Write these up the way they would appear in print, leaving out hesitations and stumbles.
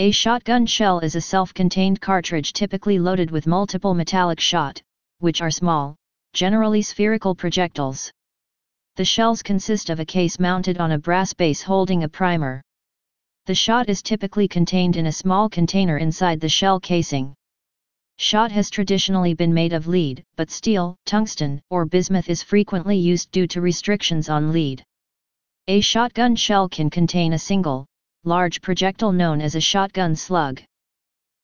A shotgun shell is a self-contained cartridge typically loaded with multiple metallic shot, which are small, generally spherical projectiles. The shells consist of a case mounted on a brass base holding a primer. The shot is typically contained in a small container inside the shell casing. Shot has traditionally been made of lead, but steel, tungsten, or bismuth is frequently used due to restrictions on lead. A shotgun shell can contain a single, large projectile known as a shotgun slug.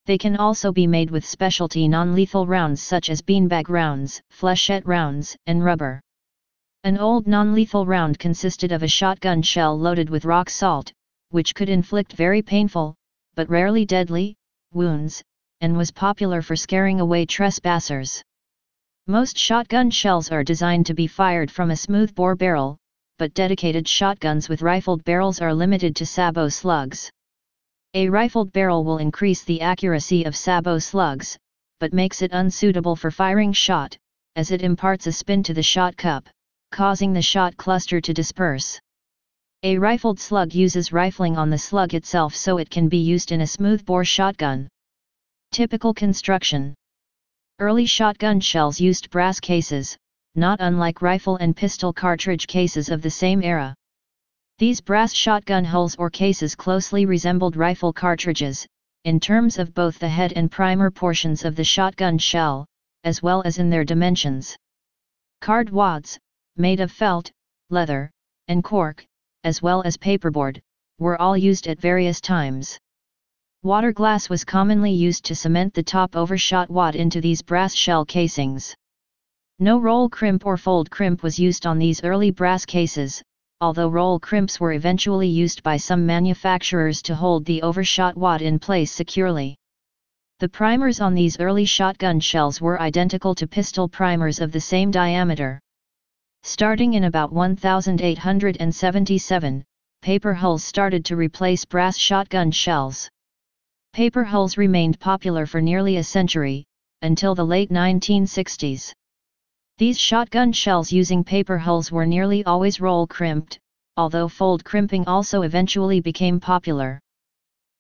They can also be made with specialty non-lethal rounds such as beanbag rounds, flechette rounds, and rubber. An old non-lethal round consisted of a shotgun shell loaded with rock salt, which could inflict very painful, but rarely deadly, wounds, and was popular for scaring away trespassers. Most shotgun shells are designed to be fired from a smoothbore barrel, but dedicated shotguns with rifled barrels are limited to sabot slugs. A rifled barrel will increase the accuracy of sabot slugs, but makes it unsuitable for firing shot, as it imparts a spin to the shot cup, causing the shot cluster to disperse. A rifled slug uses rifling on the slug itself, so it can be used in a smoothbore shotgun. Typical construction. Early shotgun shells used brass cases, not unlike rifle and pistol cartridge cases of the same era. These brass shotgun hulls or cases closely resembled rifle cartridges, in terms of both the head and primer portions of the shotgun shell, as well as in their dimensions. Card wads, made of felt, leather, and cork, as well as paperboard, were all used at various times. Water glass was commonly used to cement the top overshot wad into these brass shell casings. No roll crimp or fold crimp was used on these early brass cases, although roll crimps were eventually used by some manufacturers to hold the overshot wad in place securely. The primers on these early shotgun shells were identical to pistol primers of the same diameter. Starting in about 1877, paper hulls started to replace brass shotgun shells. Paper hulls remained popular for nearly a century, until the late 1960s. These shotgun shells using paper hulls were nearly always roll crimped, although fold crimping also eventually became popular.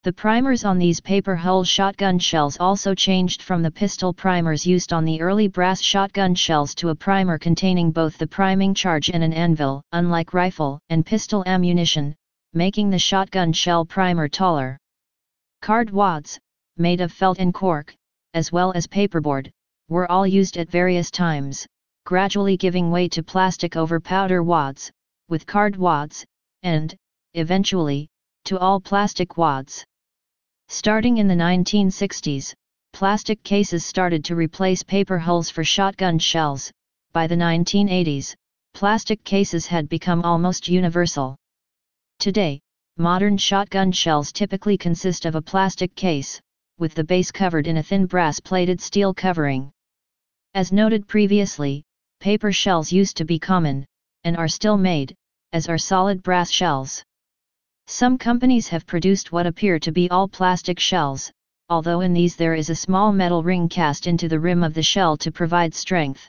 The primers on these paper hull shotgun shells also changed from the pistol primers used on the early brass shotgun shells to a primer containing both the priming charge and an anvil, unlike rifle and pistol ammunition, making the shotgun shell primer taller. Card wads, made of felt and cork, as well as paperboard, were all used at various times, gradually giving way to plastic over powder wads, with card wads, and, eventually, to all plastic wads. Starting in the 1960s, plastic cases started to replace paper hulls for shotgun shells. By the 1980s, plastic cases had become almost universal. Today, modern shotgun shells typically consist of a plastic case, with the base covered in a thin brass-plated steel covering. As noted previously, paper shells used to be common, and are still made, as are solid brass shells. Some companies have produced what appear to be all plastic shells, although in these there is a small metal ring cast into the rim of the shell to provide strength.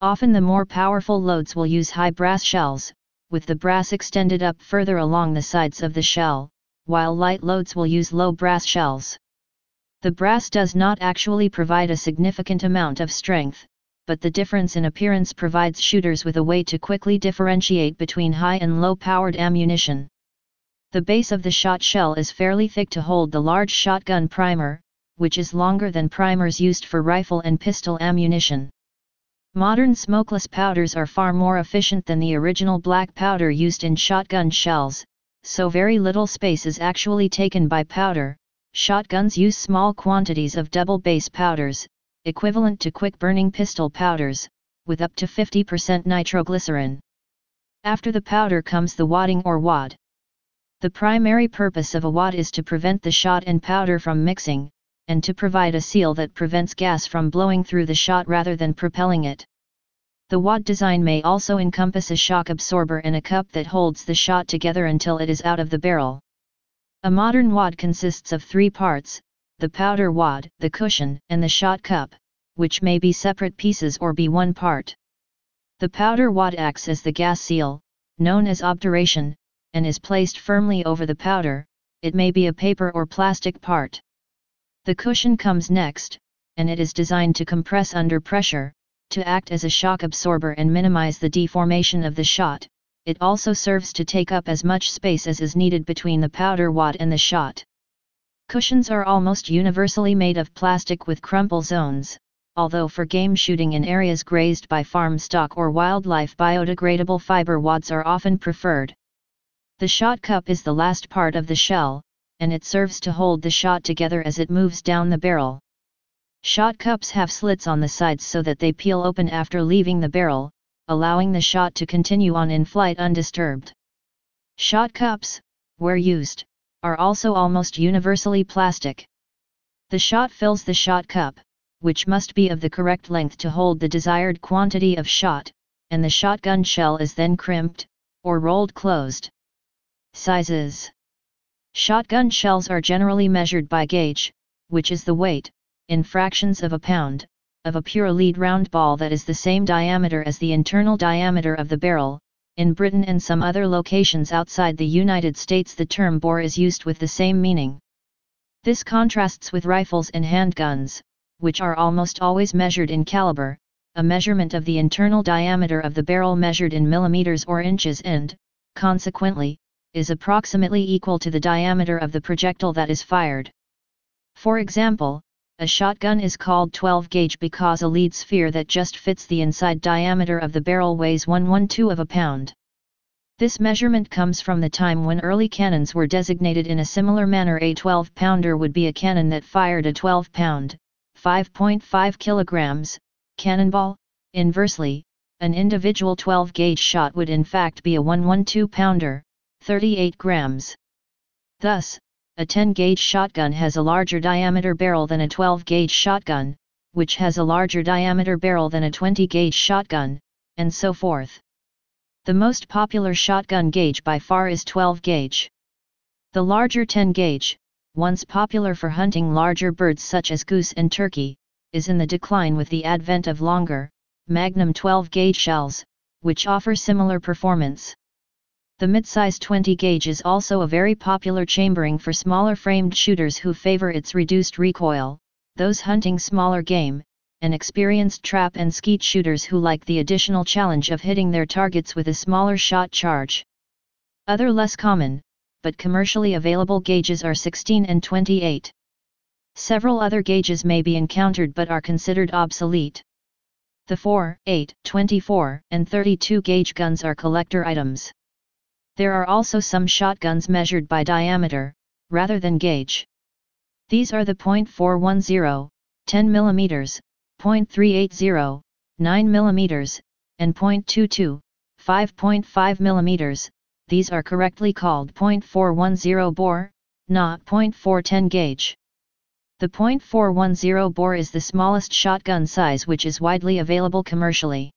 Often the more powerful loads will use high brass shells, with the brass extended up further along the sides of the shell, while light loads will use low brass shells. The brass does not actually provide a significant amount of strength, but the difference in appearance provides shooters with a way to quickly differentiate between high and low-powered ammunition. The base of the shot shell is fairly thick to hold the large shotgun primer, which is longer than primers used for rifle and pistol ammunition. Modern smokeless powders are far more efficient than the original black powder used in shotgun shells, so very little space is actually taken by powder. Shotguns use small quantities of double base powders, equivalent to quick-burning pistol powders, with up to 50% nitroglycerin. After the powder comes the wadding or wad. The primary purpose of a wad is to prevent the shot and powder from mixing, and to provide a seal that prevents gas from blowing through the shot rather than propelling it. The wad design may also encompass a shock absorber and a cup that holds the shot together until it is out of the barrel. A modern wad consists of three parts: the powder wad, the cushion, and the shot cup, which may be separate pieces or be one part. The powder wad acts as the gas seal, known as obturation, and is placed firmly over the powder, it may be a paper or plastic part. The cushion comes next, and it is designed to compress under pressure, to act as a shock absorber and minimize the deformation of the shot. It also serves to take up as much space as is needed between the powder wad and the shot. Cushions are almost universally made of plastic with crumple zones, although for game shooting in areas grazed by farm stock or wildlife, biodegradable fiber wads are often preferred. The shot cup is the last part of the shell, and it serves to hold the shot together as it moves down the barrel. Shot cups have slits on the sides so that they peel open after leaving the barrel, allowing the shot to continue on in flight undisturbed. Shot cups, where used, are also almost universally plastic. The shot fills the shot cup, which must be of the correct length to hold the desired quantity of shot, and the shotgun shell is then crimped, or rolled closed. Sizes. Shotgun shells are generally measured by gauge, which is the weight, in fractions of a pound, of a pure lead round ball that is the same diameter as the internal diameter of the barrel. In Britain and some other locations outside the United States, the term bore is used with the same meaning. This contrasts with rifles and handguns, which are almost always measured in caliber, a measurement of the internal diameter of the barrel measured in millimeters or inches and, consequently, is approximately equal to the diameter of the projectile that is fired. For example, a shotgun is called 12 gauge because a lead sphere that just fits the inside diameter of the barrel weighs 1/12 of a pound. This measurement comes from the time when early cannons were designated in a similar manner. A 12-pounder would be a cannon that fired a 12-pound, 5.5 kilograms, cannonball. Inversely, an individual 12-gauge shot would in fact be a 1/12-pounder, 38 grams. Thus, a 10-gauge shotgun has a larger diameter barrel than a 12-gauge shotgun, which has a larger diameter barrel than a 20-gauge shotgun, and so forth. The most popular shotgun gauge by far is 12-gauge. The larger 10-gauge, once popular for hunting larger birds such as goose and turkey, is in the decline with the advent of longer, magnum 12-gauge shells, which offer similar performance. The midsize 20 gauge is also a very popular chambering for smaller framed shooters who favor its reduced recoil, those hunting smaller game, and experienced trap and skeet shooters who like the additional challenge of hitting their targets with a smaller shot charge. Other less common, but commercially available gauges are 16 and 28. Several other gauges may be encountered but are considered obsolete. The 4, 8, 24, and 32 gauge guns are collector items. There are also some shotguns measured by diameter, rather than gauge. These are the .410, 10 mm, .380, 9 mm, and .22, 5.5 mm, these are correctly called .410 bore, not .410 gauge. The .410 bore is the smallest shotgun size which is widely available commercially.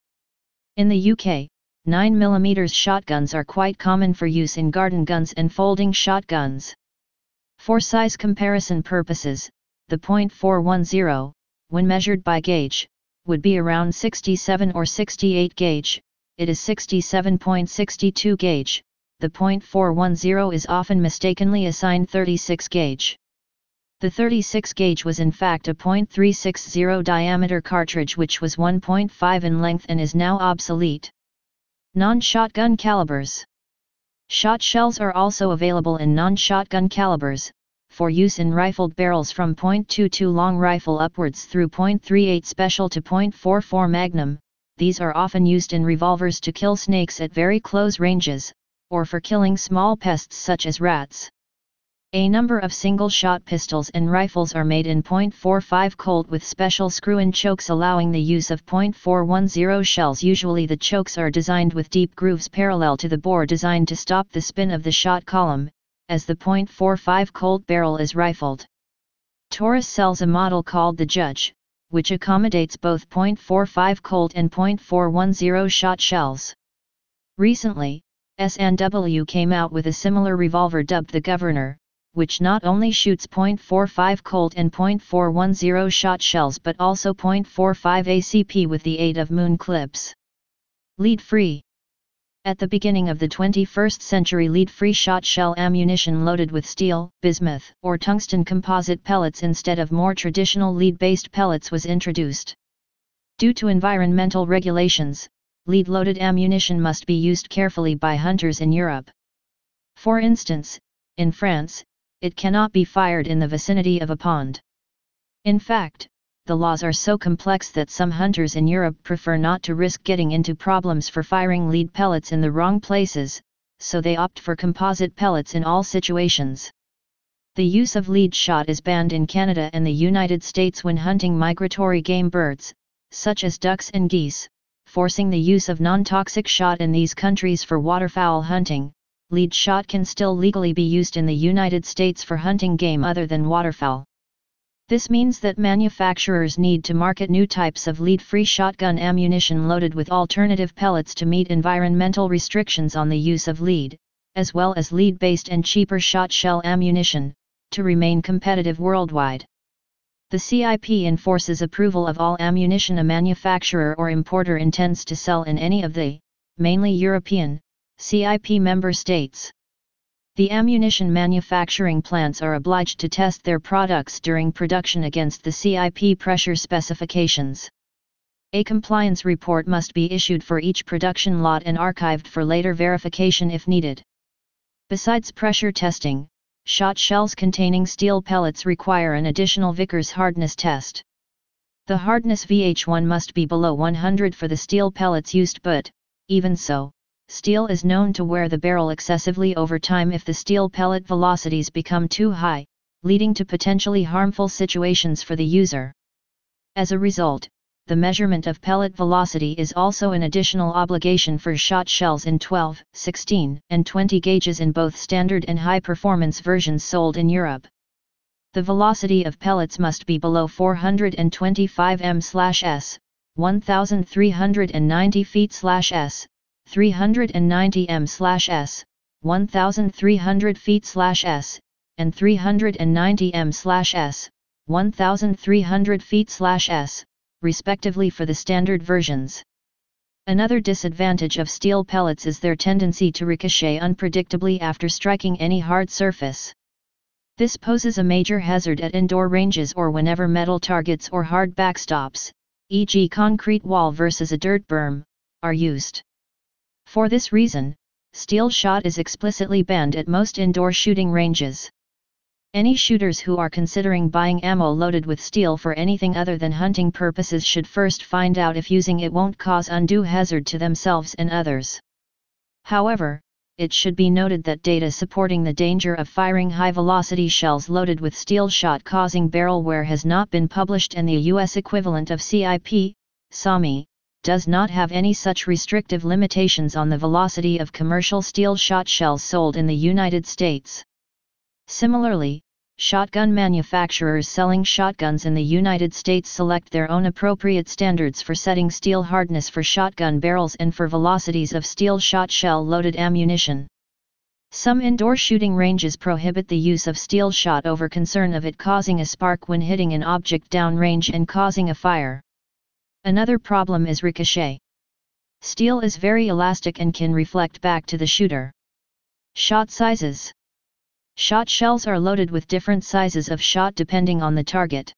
In the UK, 9 mm shotguns are quite common for use in garden guns and folding shotguns. For size comparison purposes, the .410, when measured by gauge, would be around 67 or 68 gauge, it is 67.62 gauge, the .410 is often mistakenly assigned 36 gauge. The 36 gauge was in fact a .360 diameter cartridge which was 1.5 in length and is now obsolete. Non-shotgun calibers. Shot shells are also available in non-shotgun calibers, for use in rifled barrels from .22 long rifle upwards through .38 special to .44 magnum. These are often used in revolvers to kill snakes at very close ranges, or for killing small pests such as rats. A number of single-shot pistols and rifles are made in .45 Colt with special screw-in chokes allowing the use of .410 shells. Usually the chokes are designed with deep grooves parallel to the bore designed to stop the spin of the shot column, as the .45 Colt barrel is rifled. Taurus sells a model called the Judge, which accommodates both .45 Colt and .410 shot shells. Recently, S&W came out with a similar revolver dubbed the Governor, which not only shoots .45 Colt and .410 shot shells but also .45 ACP with the aid of moon clips. Lead-free. At the beginning of the 21st century, lead-free shot shell ammunition loaded with steel, bismuth, or tungsten composite pellets instead of more traditional lead-based pellets was introduced. Due to environmental regulations, lead-loaded ammunition must be used carefully by hunters in Europe. For instance, in France, it cannot be fired in the vicinity of a pond. In fact, the laws are so complex that some hunters in Europe prefer not to risk getting into problems for firing lead pellets in the wrong places, so they opt for composite pellets in all situations. The use of lead shot is banned in Canada and the United States when hunting migratory game birds, such as ducks and geese, forcing the use of non-toxic shot in these countries for waterfowl hunting. Lead shot can still legally be used in the United States for hunting game other than waterfowl. This means that manufacturers need to market new types of lead-free shotgun ammunition loaded with alternative pellets to meet environmental restrictions on the use of lead, as well as lead-based and cheaper shot shell ammunition, to remain competitive worldwide. The CIP enforces approval of all ammunition a manufacturer or importer intends to sell in any of the, mainly European, CIP member states. The ammunition manufacturing plants are obliged to test their products during production against the CIP pressure specifications. A compliance report must be issued for each production lot and archived for later verification if needed. Besides pressure testing, shot shells containing steel pellets require an additional Vickers hardness test. The hardness VH1 must be below 100 for the steel pellets used, but, even so, steel is known to wear the barrel excessively over time if the steel pellet velocities become too high, leading to potentially harmful situations for the user. As a result, the measurement of pellet velocity is also an additional obligation for shot shells in 12, 16, and 20 gauges in both standard and high-performance versions sold in Europe. The velocity of pellets must be below 425 m/s, 1,390 feet/s, 390 m/s, 1,300 feet/s, and 390 m/s, 1,300 feet/s, respectively for the standard versions. Another disadvantage of steel pellets is their tendency to ricochet unpredictably after striking any hard surface. This poses a major hazard at indoor ranges or whenever metal targets or hard backstops, e.g. concrete wall versus a dirt berm, are used. For this reason, steel shot is explicitly banned at most indoor shooting ranges. Any shooters who are considering buying ammo loaded with steel for anything other than hunting purposes should first find out if using it won't cause undue hazard to themselves and others. However, it should be noted that data supporting the danger of firing high-velocity shells loaded with steel shot causing barrel wear has not been published, and the U.S. equivalent of CIP, SAMI, does not have any such restrictive limitations on the velocity of commercial steel shot shells sold in the United States. Similarly, shotgun manufacturers selling shotguns in the United States select their own appropriate standards for setting steel hardness for shotgun barrels and for velocities of steel shot shell loaded ammunition. Some indoor shooting ranges prohibit the use of steel shot over concern of it causing a spark when hitting an object downrange and causing a fire. Another problem is ricochet. Steel is very elastic and can reflect back to the shooter. Shot sizes. Shot shells are loaded with different sizes of shot depending on the target.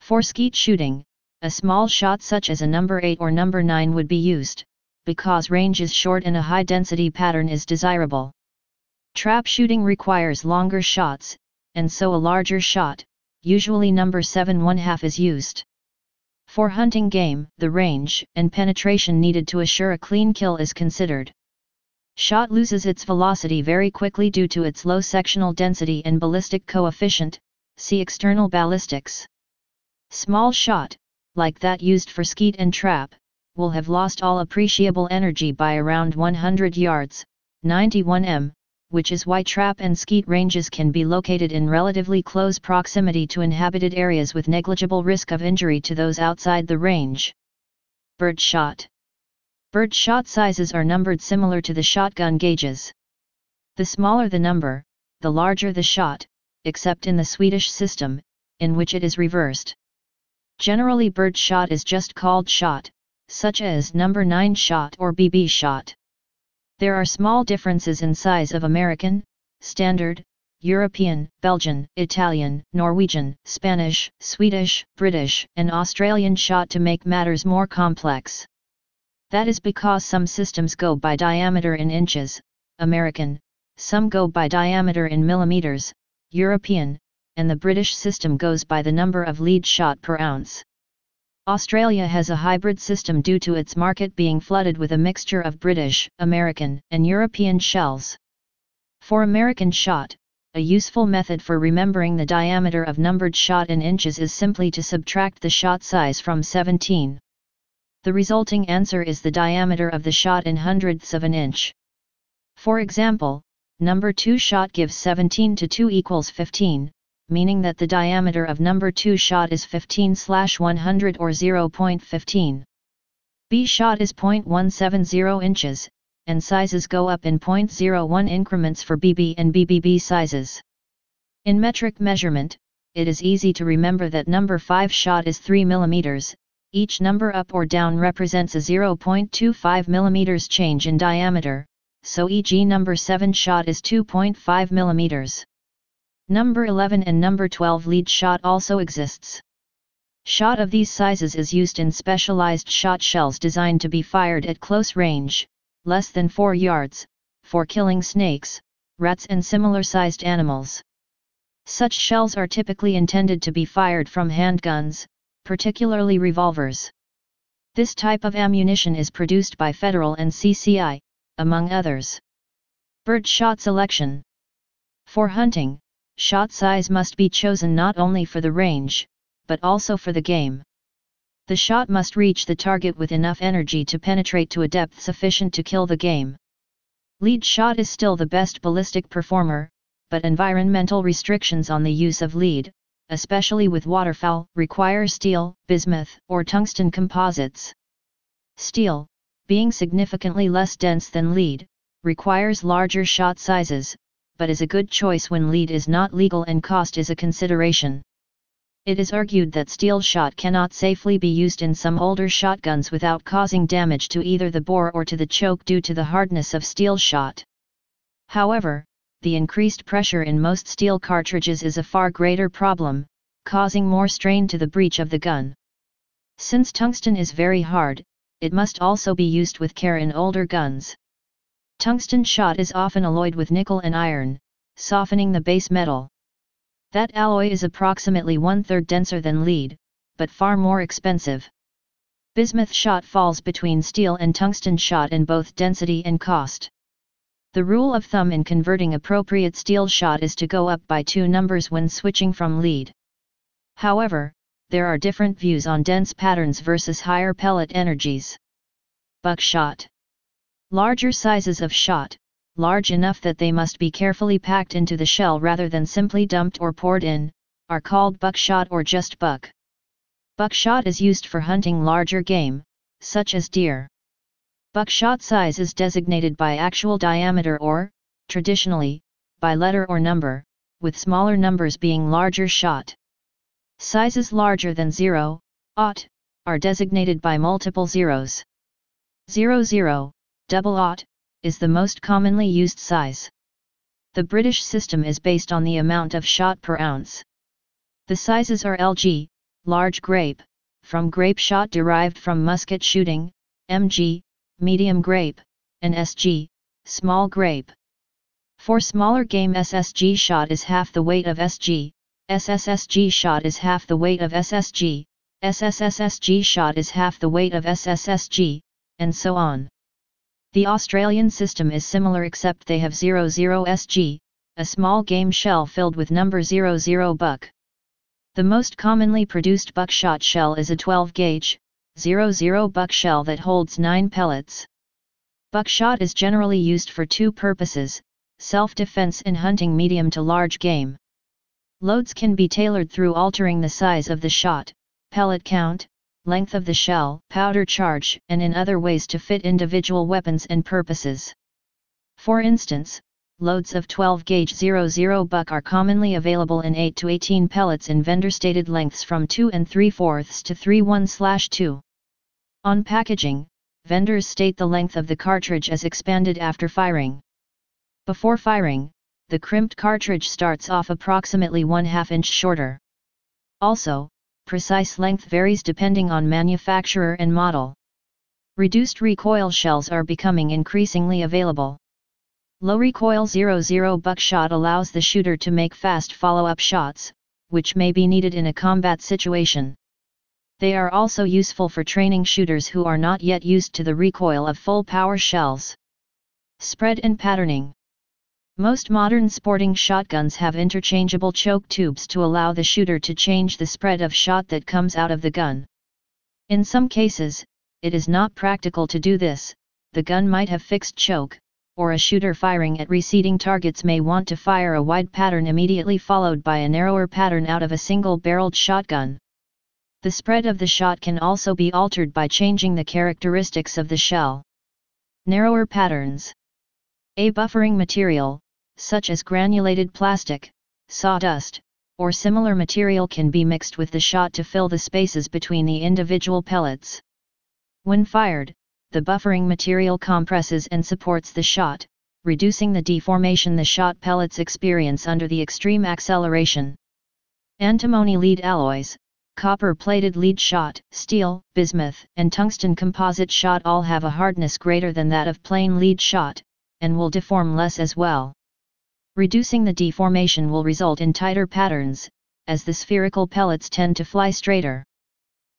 For skeet shooting, a small shot such as a number 8 or number 9 would be used, because range is short and a high density pattern is desirable. Trap shooting requires longer shots, and so a larger shot, usually number 7½ is used. For hunting game, the range and penetration needed to assure a clean kill is considered. Shot loses its velocity very quickly due to its low sectional density and ballistic coefficient, see external ballistics. Small shot, like that used for skeet and trap, will have lost all appreciable energy by around 100 yards, 91 m, which is why trap and skeet ranges can be located in relatively close proximity to inhabited areas with negligible risk of injury to those outside the range. Bird shot. Bird shot sizes are numbered similar to the shotgun gauges. The smaller the number, the larger the shot, except in the Swedish system, in which it is reversed. Generally, bird shot is just called shot, such as number 9 shot or BB shot. There are small differences in size of American, Standard, European, Belgian, Italian, Norwegian, Spanish, Swedish, British, and Australian shot to make matters more complex. That is because some systems go by diameter in inches, American, some go by diameter in millimeters, European, and the British system goes by the number of lead shot per ounce. Australia has a hybrid system due to its market being flooded with a mixture of British, American, and European shells. For American shot, a useful method for remembering the diameter of numbered shot in inches is simply to subtract the shot size from 17. The resulting answer is the diameter of the shot in hundredths of an inch. For example, number 2 shot gives 17 to 2 equals 15, meaning that the diameter of number 2 shot is 15/100 or 0.15. B shot is 0.170 inches, and sizes go up in 0.01 increments for BB and BBB sizes. In metric measurement, it is easy to remember that number 5 shot is 3 mm, each number up or down represents a 0.25 mm change in diameter, so e.g. number 7 shot is 2.5 mm. Number 11 and number 12 lead shot also exists. Shot of these sizes is used in specialized shot shells designed to be fired at close range, less than 4 yards, for killing snakes, rats and similar-sized animals. Such shells are typically intended to be fired from handguns, particularly revolvers. This type of ammunition is produced by Federal and CCI, among others. Bird shot selection. For hunting, shot size must be chosen not only for the range, but also for the game. The shot must reach the target with enough energy to penetrate to a depth sufficient to kill the game. Lead shot is still the best ballistic performer, but environmental restrictions on the use of lead, especially with waterfowl, require steel, bismuth, or tungsten composites. Steel, being significantly less dense than lead, requires larger shot sizes, but is a good choice when lead is not legal and cost is a consideration. It is argued that steel shot cannot safely be used in some older shotguns without causing damage to either the bore or to the choke due to the hardness of steel shot. However, the increased pressure in most steel cartridges is a far greater problem, causing more strain to the breech of the gun. Since tungsten is very hard, it must also be used with care in older guns. Tungsten shot is often alloyed with nickel and iron, softening the base metal. That alloy is approximately 1/3 denser than lead, but far more expensive. Bismuth shot falls between steel and tungsten shot in both density and cost. The rule of thumb in converting appropriate steel shot is to go up by 2 numbers when switching from lead. However, there are different views on dense patterns versus higher pellet energies. Buckshot. Larger sizes of shot, large enough that they must be carefully packed into the shell rather than simply dumped or poured in, are called buckshot or just buck. Buckshot is used for hunting larger game, such as deer. Buckshot size is designated by actual diameter or, traditionally, by letter or number, with smaller numbers being larger shot. Sizes larger than 0, ought, are designated by multiple zeros. 00, double ought, is the most commonly used size. The British system is based on the amount of shot per ounce. The sizes are LG, large grape, from grape shot derived from musket shooting, MG, medium grape, and SG, small grape. For smaller game, SSG shot is half the weight of SG, SSSG shot is half the weight of SSG, SSSSG shot is half the weight of SSSG, and so on. The Australian system is similar except they have 00SG, a small game shell filled with number 00 buck. The most commonly produced buckshot shell is a 12-gauge, 00 buck shell that holds 9 pellets. Buckshot is generally used for 2 purposes, self-defense and hunting medium to large game. Loads can be tailored through altering the size of the shot, pellet count, length of the shell, powder charge, and in other ways to fit individual weapons and purposes. For instance, loads of 12-gauge 00 buck are commonly available in 8 to 18 pellets in vendor-stated lengths from 2 3/4 to 3 1/2. On packaging, vendors state the length of the cartridge as expanded after firing. Before firing, the crimped cartridge starts off approximately 1/2 inch shorter. Also, precise length varies depending on manufacturer and model. Reduced recoil shells are becoming increasingly available. Low recoil 0.0 buckshot allows the shooter to make fast follow-up shots, which may be needed in a combat situation. They are also useful for training shooters who are not yet used to the recoil of full power shells. Spread and patterning. Most modern sporting shotguns have interchangeable choke tubes to allow the shooter to change the spread of shot that comes out of the gun. In some cases, it is not practical to do this, the gun might have fixed choke, or a shooter firing at receding targets may want to fire a wide pattern immediately followed by a narrower pattern out of a single-barreled shotgun. The spread of the shot can also be altered by changing the characteristics of the shell. Narrower patterns. A buffering material, such as granulated plastic, sawdust, or similar material can be mixed with the shot to fill the spaces between the individual pellets. When fired, the buffering material compresses and supports the shot, reducing the deformation the shot pellets experience under the extreme acceleration. Antimony lead alloys, copper-plated lead shot, steel, bismuth, and tungsten composite shot all have a hardness greater than that of plain lead shot, and will deform less as well. Reducing the deformation will result in tighter patterns, as the spherical pellets tend to fly straighter.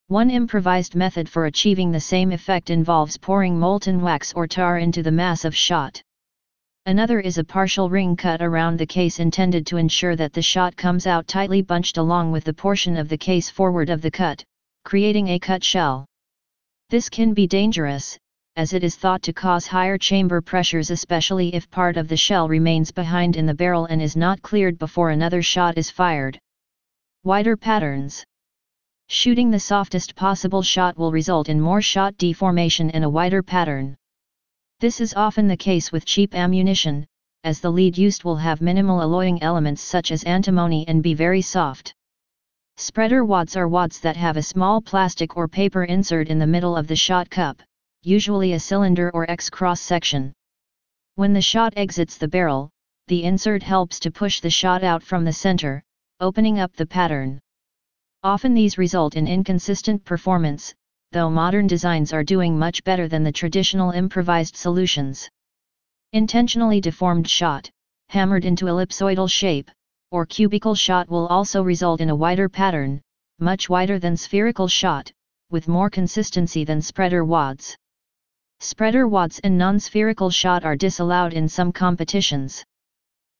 One improvised method for achieving the same effect involves pouring molten wax or tar into the mass of shot. Another is a partial ring cut around the case intended to ensure that the shot comes out tightly bunched along with the portion of the case forward of the cut, creating a cut shell. This can be dangerous, as it is thought to cause higher chamber pressures, especially if part of the shell remains behind in the barrel and is not cleared before another shot is fired. Wider patterns. Shooting the softest possible shot will result in more shot deformation and a wider pattern. This is often the case with cheap ammunition, as the lead used will have minimal alloying elements such as antimony and be very soft. Spreader wads are wads that have a small plastic or paper insert in the middle of the shot cup, usually a cylinder or X cross-section. When the shot exits the barrel, the insert helps to push the shot out from the center, opening up the pattern. Often these result in inconsistent performance, though modern designs are doing much better than the traditional improvised solutions. Intentionally deformed shot, hammered into ellipsoidal shape, or cubical shot will also result in a wider pattern, much wider than spherical shot, with more consistency than spreader wads. Spreader wads and non-spherical shot are disallowed in some competitions.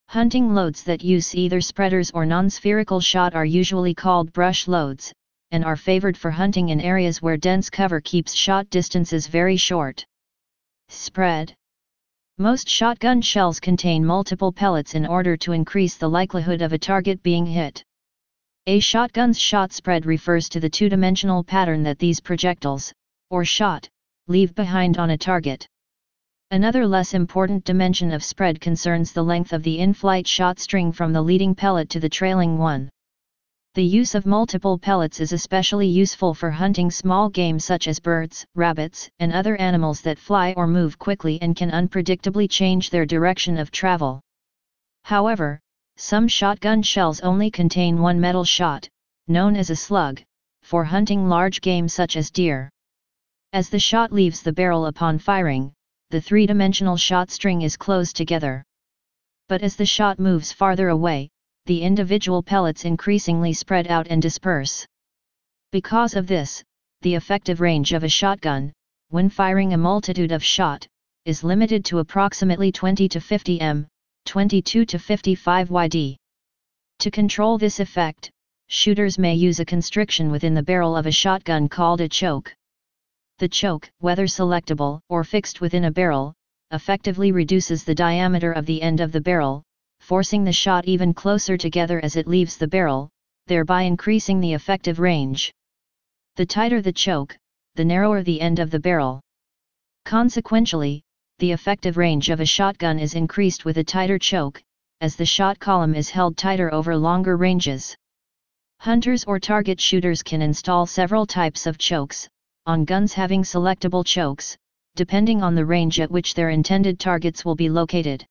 Hunting loads that use either spreaders or non-spherical shot are usually called brush loads, and are favored for hunting in areas where dense cover keeps shot distances very short. Spread. Most shotgun shells contain multiple pellets in order to increase the likelihood of a target being hit. A shotgun's shot spread refers to the two-dimensional pattern that these projectiles, or shot, leave behind on a target. Another less important dimension of spread concerns the length of the in-flight shot string from the leading pellet to the trailing one. The use of multiple pellets is especially useful for hunting small game such as birds, rabbits, and other animals that fly or move quickly and can unpredictably change their direction of travel. However, some shotgun shells only contain one metal shot, known as a slug, for hunting large game such as deer. As the shot leaves the barrel upon firing, the three-dimensional shot string is closed together. But as the shot moves farther away, the individual pellets increasingly spread out and disperse. Because of this, the effective range of a shotgun, when firing a multitude of shot, is limited to approximately 20 to 50 m, 22 to 55 yd. To control this effect, shooters may use a constriction within the barrel of a shotgun called a choke. The choke, whether selectable or fixed within a barrel, effectively reduces the diameter of the end of the barrel, forcing the shot even closer together as it leaves the barrel, thereby increasing the effective range. The tighter the choke, the narrower the end of the barrel. Consequentially, the effective range of a shotgun is increased with a tighter choke, as the shot column is held tighter over longer ranges. Hunters or target shooters can install several types of chokes on guns having selectable chokes, depending on the range at which their intended targets will be located.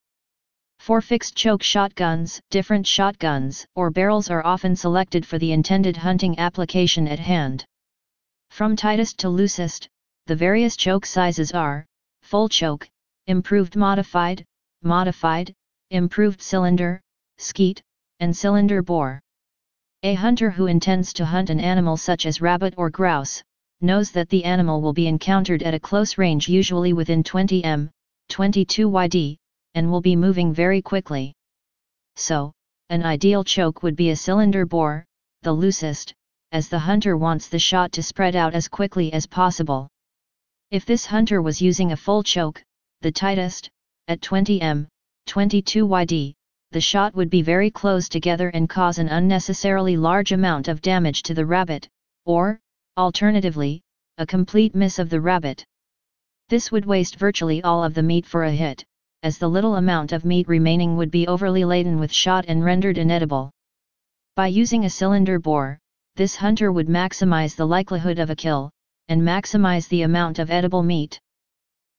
For fixed choke shotguns, different shotguns or barrels are often selected for the intended hunting application at hand. From tightest to loosest, the various choke sizes are full choke, improved modified, modified, improved cylinder, skeet, and cylinder bore. A hunter who intends to hunt an animal such as rabbit or grouse, knows that the animal will be encountered at a close range, usually within 20 m, 22 yd, and will be moving very quickly. So, an ideal choke would be a cylinder bore, the loosest, as the hunter wants the shot to spread out as quickly as possible. If this hunter was using a full choke, the tightest, at 20 m, 22 yd, the shot would be very close together and cause an unnecessarily large amount of damage to the rabbit, or, alternatively, a complete miss of the rabbit. This would waste virtually all of the meat for a hit, as the little amount of meat remaining would be overly laden with shot and rendered inedible. By using a cylinder bore, this hunter would maximize the likelihood of a kill, and maximize the amount of edible meat.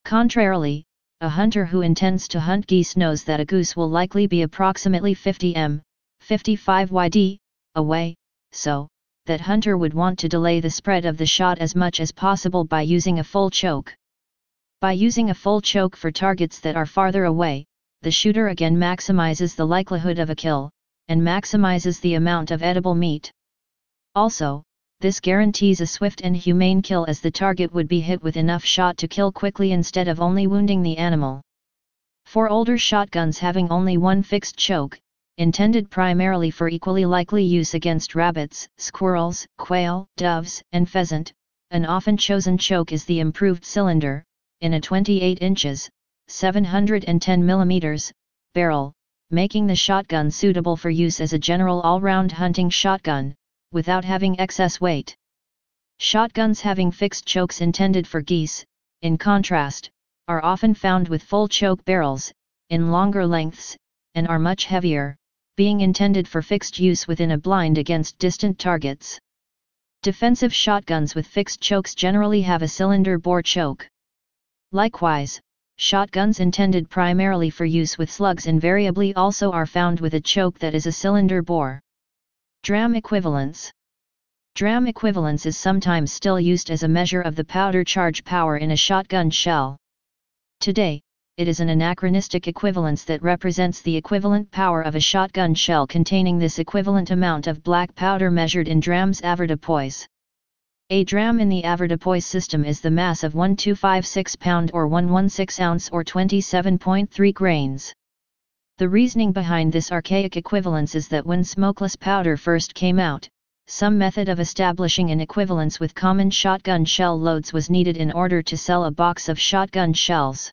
Contrarily, a hunter who intends to hunt geese knows that a goose will likely be approximately 50 m, 55 yd, away, so that hunter would want to delay the spread of the shot as much as possible by using a full choke. By using a full choke for targets that are farther away, the shooter again maximizes the likelihood of a kill, and maximizes the amount of edible meat. Also, this guarantees a swift and humane kill, as the target would be hit with enough shot to kill quickly instead of only wounding the animal. For older shotguns having only one fixed choke, intended primarily for equally likely use against rabbits, squirrels, quail, doves, and pheasant, an often chosen choke is the improved cylinder, in a 28 inches, 710 mm, barrel, making the shotgun suitable for use as a general all-round hunting shotgun, without having excess weight. Shotguns having fixed chokes intended for geese, in contrast, are often found with full choke barrels, in longer lengths, and are much heavier, being intended for fixed use within a blind against distant targets. Defensive shotguns with fixed chokes generally have a cylinder bore choke. Likewise, shotguns intended primarily for use with slugs invariably also are found with a choke that is a cylinder bore. Dram equivalence. Dram equivalence is sometimes still used as a measure of the powder charge power in a shotgun shell. Today, it is an anachronistic equivalence that represents the equivalent power of a shotgun shell containing this equivalent amount of black powder measured in drams avoirdupois. A dram in the avoirdupois system is the mass of 1256 pound or 116 ounce or 27.3 grains. The reasoning behind this archaic equivalence is that when smokeless powder first came out, some method of establishing an equivalence with common shotgun shell loads was needed in order to sell a box of shotgun shells.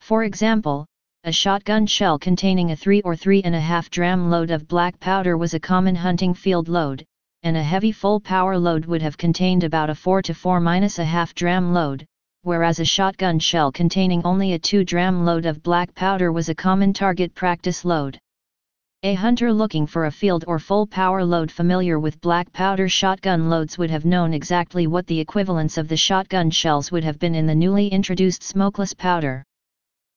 For example, a shotgun shell containing a 3 or 3.5 dram load of black powder was a common hunting field load, and a heavy full power load would have contained about a 4 to 4.5 dram load, whereas a shotgun shell containing only a 2 dram load of black powder was a common target practice load. A hunter looking for a field or full power load familiar with black powder shotgun loads would have known exactly what the equivalence of the shotgun shells would have been in the newly introduced smokeless powder.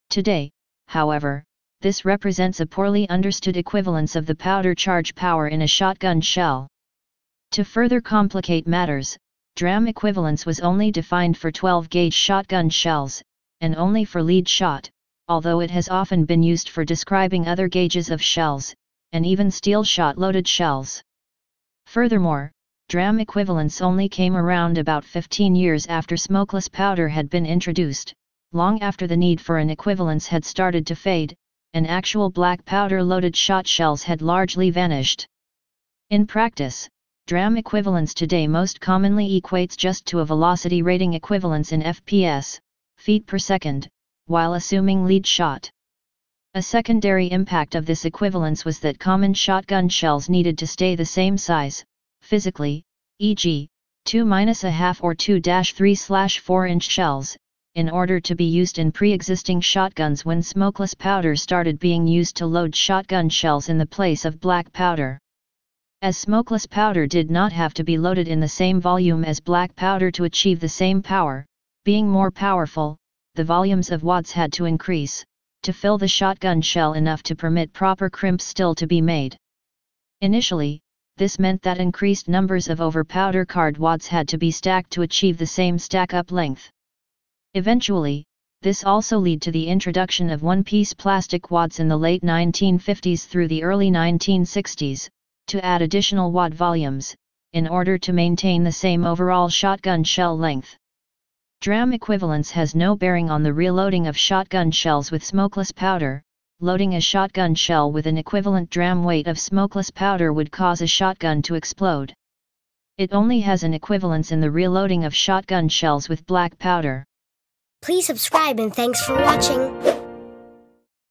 Today, however, this represents a poorly understood equivalence of the powder charge power in a shotgun shell. To further complicate matters, dram equivalence was only defined for 12-gauge shotgun shells, and only for lead shot, although it has often been used for describing other gauges of shells, and even steel shot-loaded shells. Furthermore, dram equivalence only came around about 15 years after smokeless powder had been introduced, long after the need for an equivalence had started to fade, and actual black powder-loaded shot shells had largely vanished. In practice, dram equivalence today most commonly equates just to a velocity rating equivalence in FPS, feet per second, while assuming lead shot. A secondary impact of this equivalence was that common shotgun shells needed to stay the same size, physically, e.g., 2.5 or 2-3/4-inch shells, in order to be used in pre-existing shotguns when smokeless powder started being used to load shotgun shells in the place of black powder. As smokeless powder did not have to be loaded in the same volume as black powder to achieve the same power, Being more powerful, the volumes of wads had to increase, to fill the shotgun shell enough to permit proper crimp still to be made. Initially, this meant that increased numbers of over-powder card wads had to be stacked to achieve the same stack-up length. Eventually, this also led to the introduction of one-piece plastic wads in the late 1950s through the early 1960s, to add additional wad volumes, in order to maintain the same overall shotgun shell length. DRAM equivalence has no bearing on the reloading of shotgun shells with smokeless powder. Loading a shotgun shell with an equivalent dram weight of smokeless powder would cause a shotgun to explode. It only has an equivalence in the reloading of shotgun shells with black powder. Please subscribe and thanks for watching.